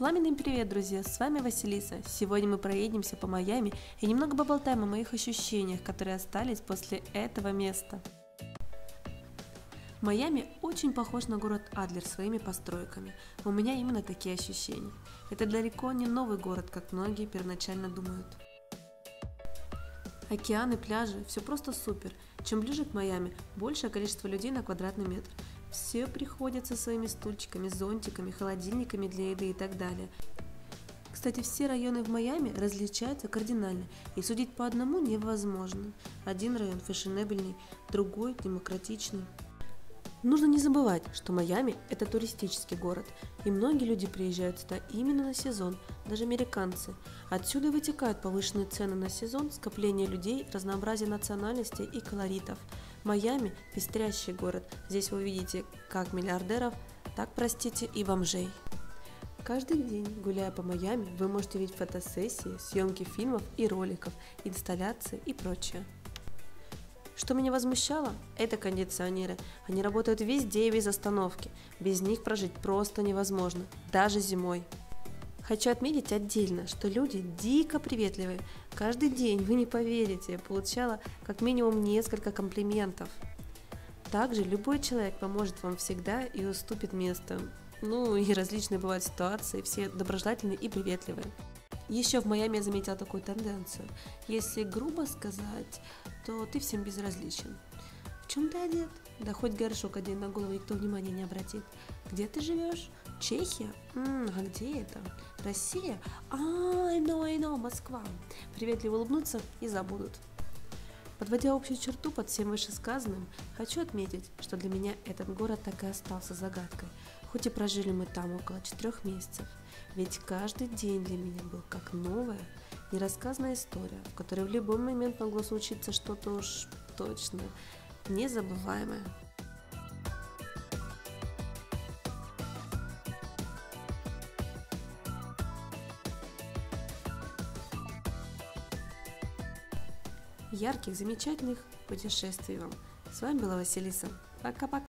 Пламенный привет, друзья, с вами Василиса. Сегодня мы проедемся по Майами и немного поболтаем о моих ощущениях, которые остались после этого места. Майами очень похож на город Адлер своими постройками. У меня именно такие ощущения. Это далеко не новый город, как многие первоначально думают. Океаны, пляжи, все просто супер. Чем ближе к Майами, большее количество людей на квадратный метр. Все приходят со своими стульчиками, зонтиками, холодильниками для еды и так далее. Кстати, все районы в Майами различаются кардинально, и судить по одному невозможно. Один район фешенебельный, другой демократичный. Нужно не забывать, что Майами – это туристический город, и многие люди приезжают сюда именно на сезон, даже американцы. Отсюда вытекают повышенные цены на сезон, скопление людей, разнообразие национальностей и колоритов. Майами – пестрящий город, здесь вы увидите как миллиардеров, так, простите, и бомжей. Каждый день, гуляя по Майами, вы можете видеть фотосессии, съемки фильмов и роликов, инсталляции и прочее. Что меня возмущало, это кондиционеры. Они работают везде и без остановки. Без них прожить просто невозможно, даже зимой. Хочу отметить отдельно, что люди дико приветливые. Каждый день, вы не поверите, я получала как минимум несколько комплиментов. Также любой человек поможет вам всегда и уступит место. Ну и различные бывают ситуации, все доброжелательные и приветливые. Еще в Майами я заметила такую тенденцию. Если грубо сказать, то ты всем безразличен. В чем ты одет? Да хоть горшок один на голову, никто внимания не обратит. Где ты живешь? Чехия? А где это? Россия? I know, Москва. Приветливо улыбнуться и забудут. Подводя общую черту под всем вышесказанным, хочу отметить, что для меня этот город так и остался загадкой, хоть и прожили мы там около 4 месяцев, ведь каждый день для меня был как новая, нерассказанная история, в которой в любой момент могло случиться что-то уж точно незабываемое. Ярких, замечательных путешествий вам! С вами была Василиса. Пока-пока!